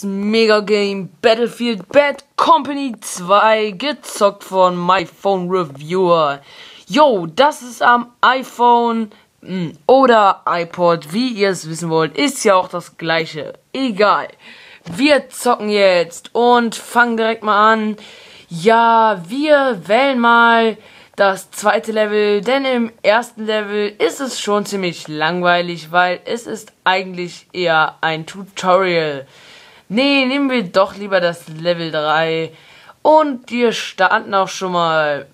das Mega-Game Battlefield Bad Company 2, gezockt von MyPhone Reviewer. Yo, das ist am iPhone oder iPod, wie ihr es wissen wollt, ist ja auch das gleiche. Egal, wir zocken jetzt und fangen direkt mal an. Ja, wir wählen mal das zweite Level, denn im ersten Level ist es schon ziemlich langweilig, weil es ist eigentlich eher ein Tutorial. Nee, nehmen wir doch lieber das Level 3. Und wir starten auch schon mal.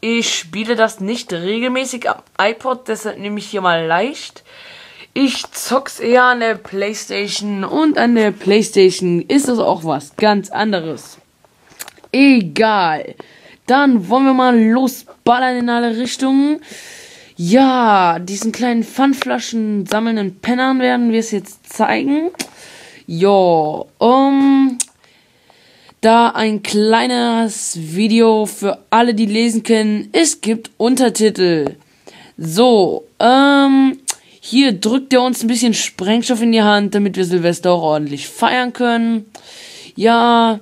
Ich spiele das nicht regelmäßig am iPod, deshalb nehme ich hier mal leicht. Ich zock's eher an der Playstation und an der Playstation ist es auch was ganz anderes. Egal. Dann wollen wir mal losballern in alle Richtungen. Ja, diesen kleinen Pfandflaschen sammelnden Pennern werden wir es jetzt zeigen. Jo, da ein kleines Video für alle, die lesen können. Es gibt Untertitel. So, hier drückt er uns ein bisschen Sprengstoff in die Hand, damit wir Silvester auch ordentlich feiern können. Ja,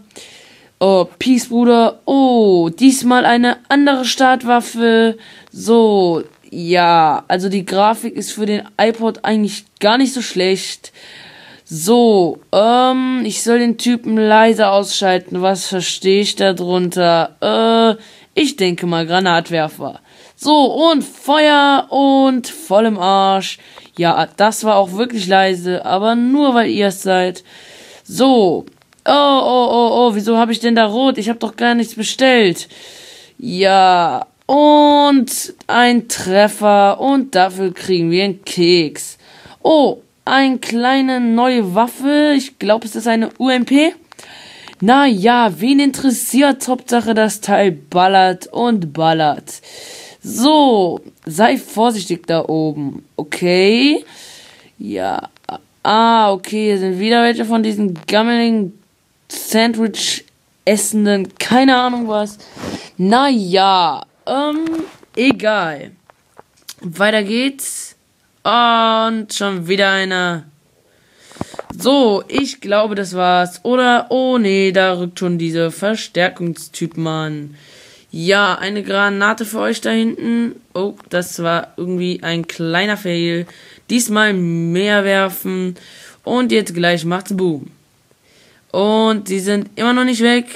oh, Peace, Bruder. Oh, diesmal eine andere Startwaffe. So, ja, also die Grafik ist für den iPod eigentlich gar nicht so schlecht. So, ich soll den Typen leiser ausschalten. Was verstehe ich darunter? Ich denke mal Granatwerfer. So, und Feuer und voll im Arsch. Ja, das war auch wirklich leise, aber nur weil ihr es seid. So. Oh, wieso habe ich denn da rot? Ich habe doch gar nichts bestellt. Ja, und ein Treffer und dafür kriegen wir einen Keks. Oh, eine kleine neue Waffe. Ich glaube, es ist eine UMP. Naja, wen interessiert? Hauptsache, das Teil ballert und ballert. So, sei vorsichtig da oben. Okay. Ja. Ah, okay, hier sind wieder welche von diesen gammeligen Sandwich essenden, keine Ahnung was. Naja, egal. Weiter geht's. Und schon wieder einer. So, ich glaube, das war's. Oder, oh nee, da rückt schon diese Verstärkungstypen an. Ja, eine Granate für euch da hinten. Oh, das war irgendwie ein kleiner Fail. Diesmal mehr werfen. Und jetzt gleich macht's Boom. Und die sind immer noch nicht weg.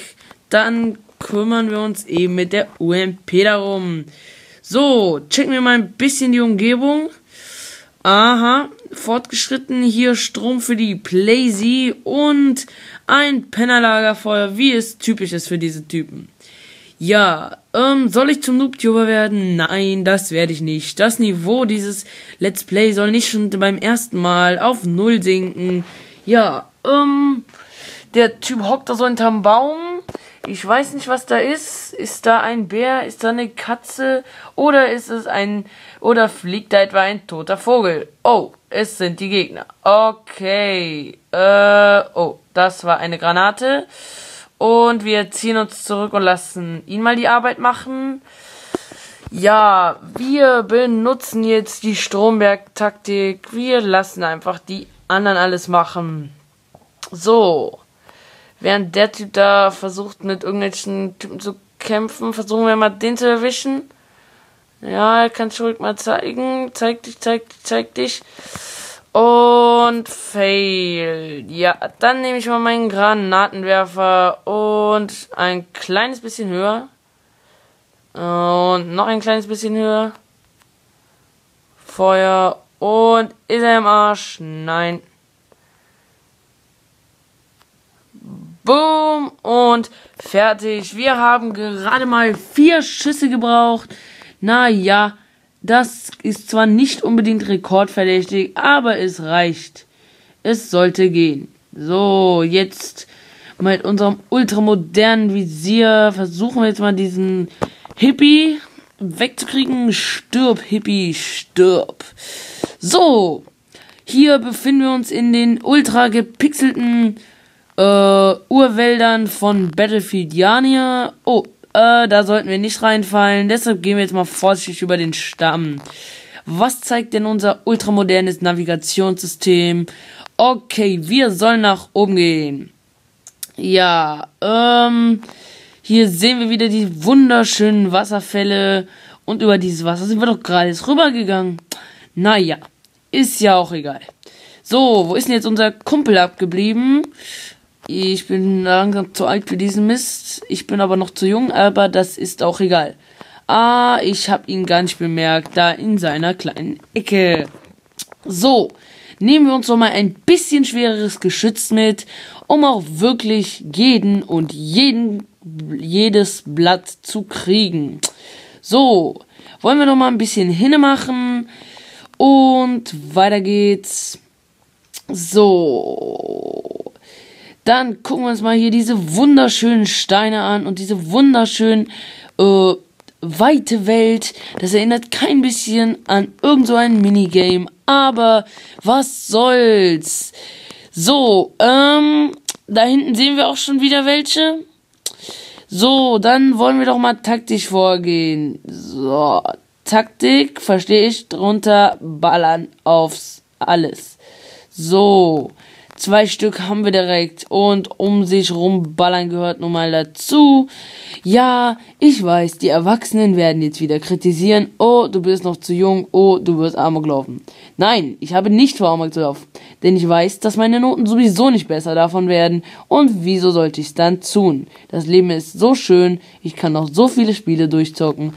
Dann kümmern wir uns eben mit der UMP darum. So, checken wir mal ein bisschen die Umgebung. Aha, fortgeschritten. Hier Strom für die Playsee und ein Pennerlagerfeuer, wie es typisch ist für diese Typen. Ja, soll ich zum Noobtuber werden? Nein, das werde ich nicht. Das Niveau dieses Let's Play soll nicht schon beim ersten Mal auf Null sinken. Ja, der Typ hockt da so hinterm Baum. Ich weiß nicht, was da ist. Ist da ein Bär? Ist da eine Katze? Oder ist es ein... Oder fliegt da etwa ein toter Vogel? Oh, es sind die Gegner. Okay. Oh, das war eine Granate. Und wir ziehen uns zurück und lassen ihn mal die Arbeit machen. Ja, wir benutzen jetzt die Stromberg-Taktik. Wir lassen einfach die anderen alles machen. So. Während der Typ da versucht, mit irgendwelchen Typen zu kämpfen, versuchen wir mal, den zu erwischen. Ja, kannst du ruhig mal zeigen. Zeig dich, zeig dich, zeig dich. Und fail. Ja, dann nehme ich mal meinen Granatenwerfer und ein kleines bisschen höher. Und noch ein kleines bisschen höher. Feuer. Und ist er im Arsch? Nein. Boom. Und fertig. Wir haben gerade mal 4 Schüsse gebraucht. Naja. Das ist zwar nicht unbedingt rekordverdächtig, aber es reicht. Es sollte gehen. So, jetzt mit unserem ultramodernen Visier versuchen wir jetzt mal diesen Hippie wegzukriegen. Stirb, Hippie, stirb. So, hier befinden wir uns in den ultra gepixelten Urwäldern von Battlefield Jania. Oh. Da sollten wir nicht reinfallen, deshalb gehen wir jetzt mal vorsichtig über den Stamm. Was zeigt denn unser ultramodernes Navigationssystem? Okay, wir sollen nach oben gehen. Ja, hier sehen wir wieder die wunderschönen Wasserfälle. Und über dieses Wasser sind wir doch gerade jetzt rübergegangen. Naja, ist ja auch egal. So, wo ist denn jetzt unser Kumpel abgeblieben? Ich bin langsam zu alt für diesen Mist. Ich bin aber noch zu jung, aber das ist auch egal. Ah, ich habe ihn gar nicht bemerkt, da in seiner kleinen Ecke. So, nehmen wir uns noch mal ein bisschen schwereres Geschütz mit, um auch wirklich jeden und jedes Blatt zu kriegen. So, wollen wir noch mal ein bisschen hinmachen und weiter geht's. So, dann gucken wir uns mal hier diese wunderschönen Steine an und diese wunderschönen weite Welt. Das erinnert kein bisschen an irgend so ein Minigame, aber was soll's. So, da hinten sehen wir auch schon wieder welche. So, dann wollen wir doch mal taktisch vorgehen. So, Taktik, verstehe ich, drunter ballern aufs alles. So, 2 Stück haben wir direkt und um sich rumballern gehört nun mal dazu. Ja, ich weiß, die Erwachsenen werden jetzt wieder kritisieren. Oh, du bist noch zu jung. Oh, du wirst Amok laufen. Nein, ich habe nicht vor, Amok zu laufen. Denn ich weiß, dass meine Noten sowieso nicht besser davon werden. Und wieso sollte ich es dann tun? Das Leben ist so schön. Ich kann noch so viele Spiele durchzocken.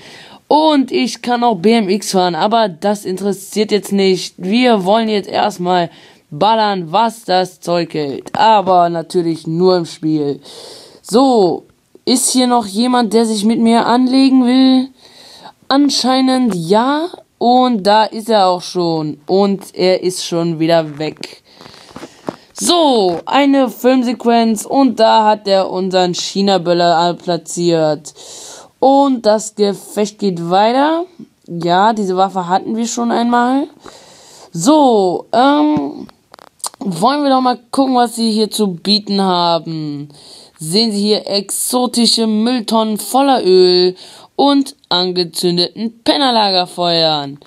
Und ich kann auch BMX fahren. Aber das interessiert jetzt nicht. Wir wollen jetzt erstmal ballern, was das Zeug hält. Aber natürlich nur im Spiel. So, ist hier noch jemand, der sich mit mir anlegen will? Anscheinend ja. Und da ist er auch schon. Und er ist schon wieder weg. So, eine Filmsequenz. Und da hat er unseren China-Böller platziert. Und das Gefecht geht weiter. Ja, diese Waffe hatten wir schon einmal. So, wollen wir doch mal gucken, was sie hier zu bieten haben. Sehen Sie hier exotische Mülltonnen voller Öl und angezündeten Pennerlagerfeuern.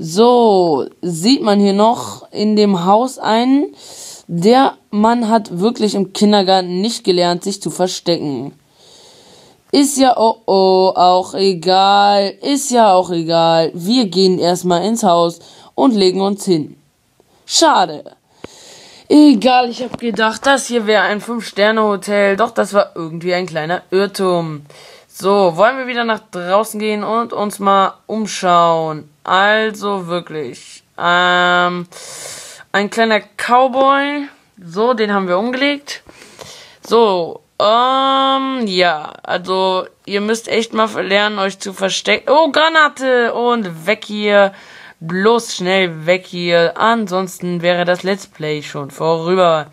So, sieht man hier noch in dem Haus einen. Der Mann hat wirklich im Kindergarten nicht gelernt, sich zu verstecken. Ist ja auch egal. Ist ja auch egal. Wir gehen erstmal ins Haus und legen uns hin. Schade. Egal, ich habe gedacht, das hier wäre ein 5-Sterne-Hotel. Doch, das war irgendwie ein kleiner Irrtum. So, wollen wir wieder nach draußen gehen und uns mal umschauen. Also wirklich. Ein kleiner Cowboy. So, den haben wir umgelegt. So, ja. Also, ihr müsst echt mal lernen, euch zu verstecken. Oh, Granate! Und weg hier. Bloß schnell weg hier, ansonsten wäre das Let's Play schon vorüber.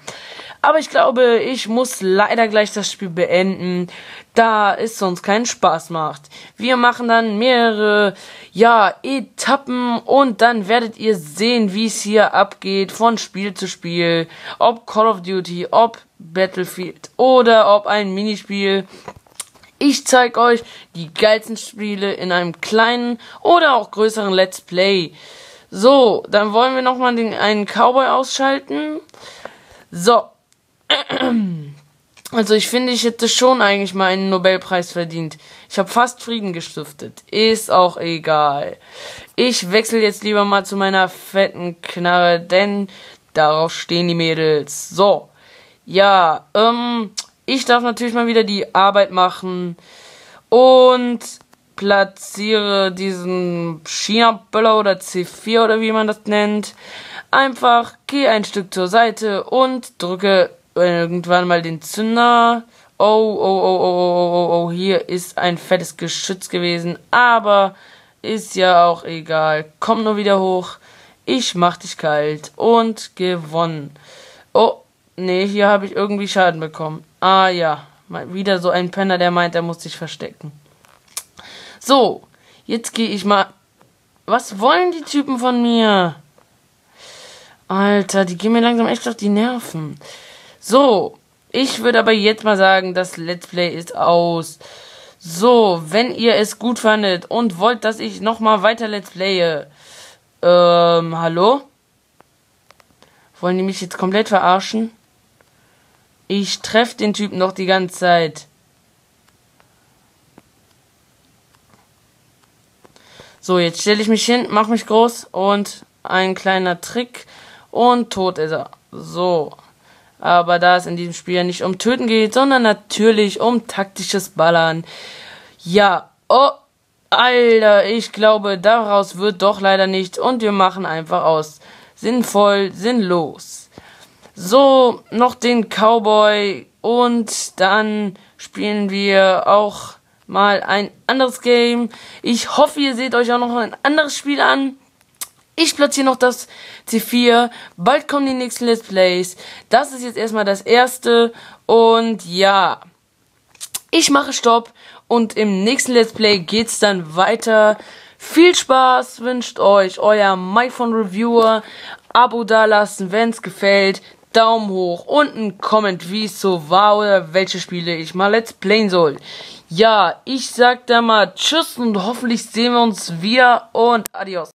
Aber ich glaube, ich muss leider gleich das Spiel beenden, da es sonst keinen Spaß macht. Wir machen dann mehrere, ja, Etappen und dann werdet ihr sehen, wie es hier abgeht, von Spiel zu Spiel. Ob Call of Duty, ob Battlefield oder ob ein Minispiel. Ich zeige euch die geilsten Spiele in einem kleinen oder auch größeren Let's Play. So, dann wollen wir nochmal einen Cowboy ausschalten. So. Also ich finde, ich hätte schon eigentlich mal einen Nobelpreis verdient. Ich habe fast Frieden gestiftet. Ist auch egal. Ich wechsle jetzt lieber mal zu meiner fetten Knarre, denn darauf stehen die Mädels. So. Ja, ich darf natürlich mal wieder die Arbeit machen und platziere diesen China-Böller oder C4 oder wie man das nennt. Einfach gehe ein Stück zur Seite und drücke irgendwann mal den Zünder. Oh, hier ist ein fettes Geschütz gewesen, aber ist ja auch egal. Komm nur wieder hoch, ich mach dich kalt und gewonnen. Oh, nee, hier habe ich irgendwie Schaden bekommen. Ah ja, mal wieder so ein Penner, der meint, er muss sich verstecken. So, jetzt gehe ich mal... Was wollen die Typen von mir? Alter, die gehen mir langsam echt auf die Nerven. So, ich würde aber jetzt mal sagen, das Let's Play ist aus. So, wenn ihr es gut fandet und wollt, dass ich nochmal weiter Let's Playe... hallo? Wollen die mich jetzt komplett verarschen? Ich treffe den Typen noch die ganze Zeit. So, jetzt stelle ich mich hin, mache mich groß und ein kleiner Trick und tot ist er. So, aber da es in diesem Spiel nicht um Töten geht, sondern natürlich um taktisches Ballern. Ja, oh, Alter, ich glaube, daraus wird doch leider nichts und wir machen einfach aus. Sinnvoll, sinnlos. So, noch den Cowboy und dann spielen wir auch mal ein anderes Game. Ich hoffe, ihr seht euch auch noch ein anderes Spiel an. Ich platziere noch das C4. Bald kommen die nächsten Let's Plays. Das ist jetzt erstmal das erste. Und ja, ich mache Stopp. Und im nächsten Let's Play geht's dann weiter. Viel Spaß wünscht euch euer MyPhone Reviewer. Abo dalassen, wenn's gefällt. Daumen hoch und ein Comment, wie es so war oder welche Spiele ich mal Let's Playen soll. Ja, ich sag da mal Tschüss und hoffentlich sehen wir uns wieder und Adios.